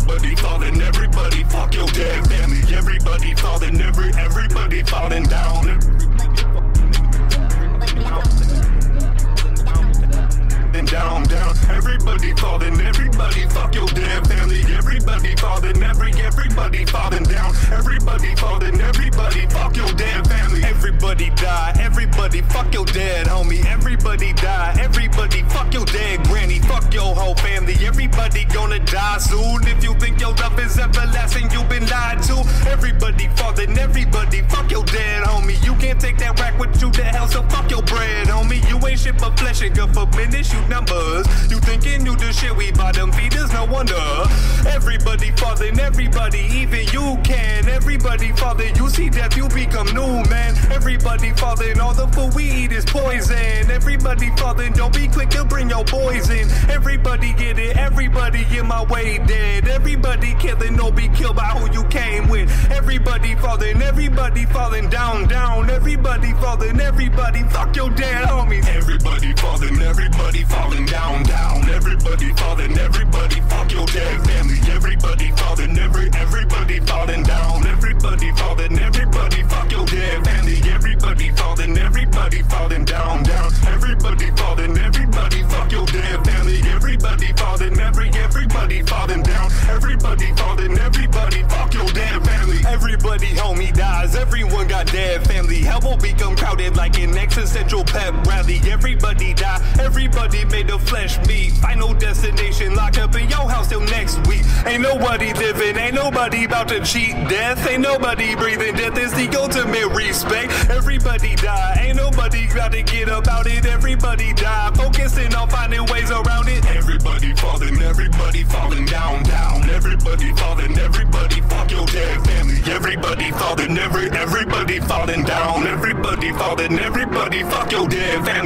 Everybody falling, everybody fuck your damn family. Everybody falling, everybody falling down. And down. Everybody falling, everybody fuck your damn family. Everybody falling, everybody falling down. Everybody falling, everybody fuck your damn family. Everybody die, everybody fuck your dad, homie. Everybody die, everybody fuck your dad, granny. Fuck your whole family. Everybody gonna die soon. If you think your love is everlasting, you've been lied to. Everybody falling, everybody fuck your dad, homie. You can't take that rack with you to hell, so fuck your bread, homie. You ain't shit but flesh and good for minutes, shoot numbers. You thinking you the shit, we bottom feeders, no wonder. Everybody falling, everybody, even you can. Everybody falling, you see death, you become new, man. Everybody falling, all the food we eat is poison. Everybody falling, don't be quick to bring your boys in. Everybody get it, everybody in my way dead. Everybody killing, don't be killed by who you came with. Everybody falling down. Everybody falling, fuck your dad, homies. Everybody falling down. Everybody falling, everybody fuck your dad, family. Everybody falling, everybody falling down. Everybody falling, everybody fuck your dad, family. Everybody falling down. Everybody falling, everybody fuck your dad, family. Everybody falling, everybody falling down. Everybody falling, everybody fuck your dad, family. Everybody homie dies, everyone got dad, family. Hell will become crowded like an existential pep rally. Everybody die, everybody made of flesh meat. Final destination locked up in your house till next week. Ain't nobody living, ain't nobody about to cheat death. Ain't nobody breathing, death is the ultimate respect. Everybody die, ain't nobody gotta get about it. Everybody die, focusing on finding ways around it. Everybody falling down. Everybody falling, everybody fuck your dad, family. Everybody falling, everybody falling down. Everybody falling, everybody fuck your dad, family.